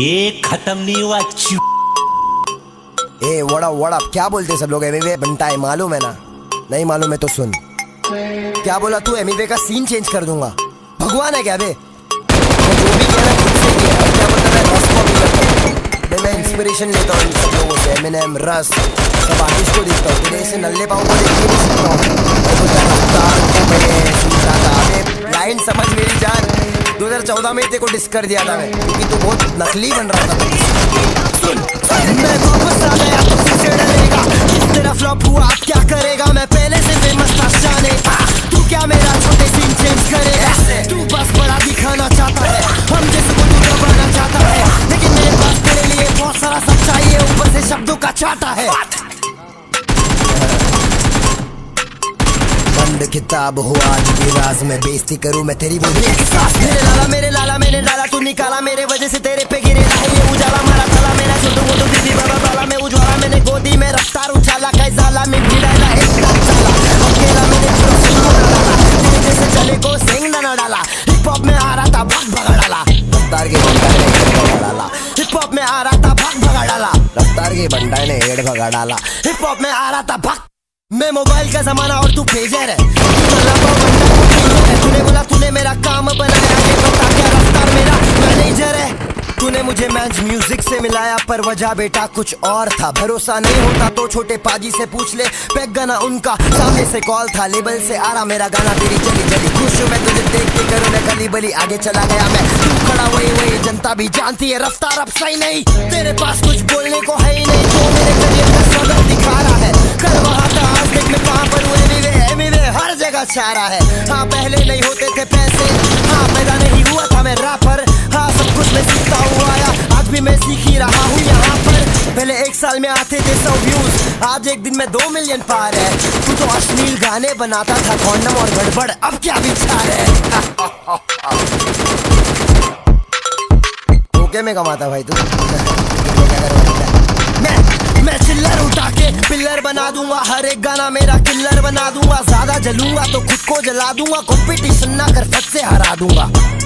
ये खत्म नहीं हुआ ए वड़ा क्या बोलते सब लोग एमिवे बनताई मालूम है ना? नहीं मालूम है तो सुन, क्या बोला तू? एमिवे का सीन चेंज कर दूंगा। भगवान है क्या बे? जो भी कहना खुद से किया है। क्या बोलता है? रस को भी करता हूं। मैं इंस्पिरेशन लेता हूं सब लोगों से। एमिनेम, रस, सब आर्टिस्ट को देखता हूं। तेरे से नल्ले पाऊं को देख नहीं सकता हूं। लाइन समझ मेरी जान। 2014 में तेरे को डिस्क कर दिया था मैं, क्योंकि तू बहुत नकली बन रहा था। मैं वापस आ गया, तुझसे छेड़ा लेगा। किस तरह फ्लॉप हुआ, अब क्या करेगा? मैं पहले से फेमस था, जाने तू क्या मेरा छोटे सीन चेंज करेगा? तू बस बड़ा दिखाना चाहता है, हम जैसे को तू दबाना चाहता है। लेकिन मेरे पास तेरे लिए बहुत सारा सब चाहिए, ऊपर से शब्दों का छाटा है। किताब हो आज भी राज में, बेइज्जती करूं मैं तेरी बोलने के साथ। मेरे लाला मैंने डाला, तू निकाला, मेरे वजह से तेरे पे गिरे है ये उजाला। मारा चला मेरा छोटू मोटू दीदी बाबा बाला, मैं उजाला मैंने गोदी में रफ्तार उछाला। कैसाला में गिरा ना एक डाला, अकेला मैंने प्रोसेस को डाला। तेरे जैसे चले को सिंग ना डाला। हिप हॉप में आ रहा था, भाग भगा डाला। रफ्तार के बंटाई ने हेड भगा डाला। हिप हॉप में आ रहा था, भाग भगा डाला। रफ्तार के बंटाई ने हेड भगा डाला। हिप हॉप में आ रहा था, भाग। मैं मोबाइल का जमाना और तू पेजर है। तूने बोला तूने मेरा काम बनाया, ये बता क्या रफ्तार मेरा मैनेजर है? तूने मुझे मैच म्यूजिक से मिलाया, पर वजह बेटा कुछ और था। भरोसा नहीं होता तो छोटे पाजी से पूछ ले, पैक गाना उनका। सामने से कॉल था, लेबल से आ रहा मेरा गाना। तेरी चली चली खुश हूँ मैं, तुझे देख के करूँ मैं गली बली। आगे चला गया मैं, तू खड़ा वही वही। जनता भी जानती है रफ्तार अब सही नहीं। तेरे पास कुछ बोलने को है ही नहीं, तो मेरे करियर का सदर दिखा रहा है। कर वहाँ था आज देख मैं कहाँ पर हूँ। एमिवे हर जगह छारा है। हाँ पहले नहीं होते थे पैसे, हाँ पैदा नहीं हुआ था मैं रैपर। हाँ सब कुछ मैं सीखता हुआ आया, आज भी मैं सीख ही रहा हूँ यहाँ पर। पहले एक साल में आते थे 100 व्यूज, आज एक दिन में 2 मिलियन पार है। तू तो अश्लील गाने बनाता था, कॉन्डम और गड़बड़, अब क्या विचार है? ओके में कमाता भाई तू मैं चिल्लर उठा के पिल्लर बना दूंगा। हर एक गाना मेरा किल्लर बना दूंगा। ज्यादा जलूंगा तो खुद को जला दूंगा। कॉम्पिटिशन ना कर, फट से हरा दूंगा।